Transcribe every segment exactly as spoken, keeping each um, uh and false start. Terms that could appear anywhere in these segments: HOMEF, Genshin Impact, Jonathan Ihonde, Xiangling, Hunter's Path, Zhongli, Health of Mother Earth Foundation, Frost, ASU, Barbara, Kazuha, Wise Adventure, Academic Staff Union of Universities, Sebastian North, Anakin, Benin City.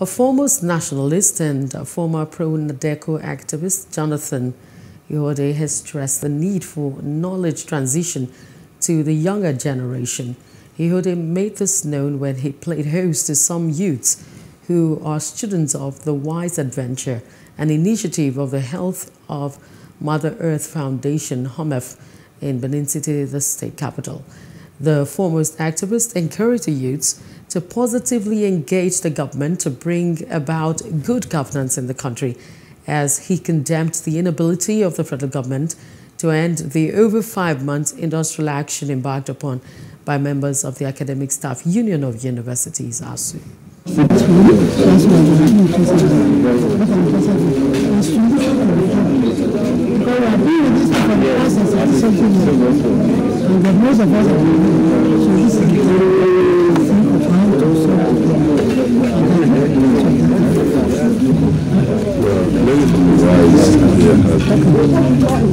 A former nationalist and former pro-N D E C O activist, Jonathan Ihonde, has stressed the need for knowledge transition to the younger generation. Ihonde made this known when he played host to some youths who are students of the Wise Adventure, an initiative of the Health of Mother Earth Foundation, HOMEF, in Benin City, the state capital. The foremost activist encouraged the youths to positively engage the government to bring about good governance in the country, as he condemned the inability of the federal government to end the over five months industrial action embarked upon by members of the Academic Staff Union of Universities, A S U.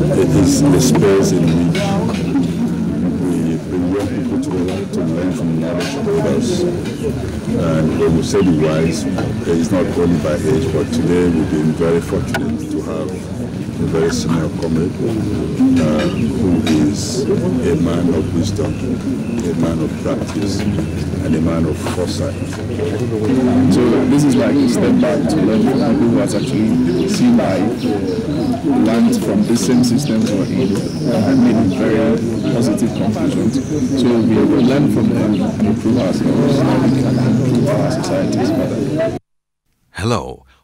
It is the space in which we bring young people to, to learn from knowledge holders. And when we say the wise, it's not only by age, but today we've been very fortunate to have a very senior comrade uh, who is a man of wisdom, a man of practice, and a man of foresight. So this is like a step back to learn from people who has actually seen life, learned from the same systems we're in and made very positive conclusions. So we will learn from them and improve ourselves and we can improve our societies better. Hello,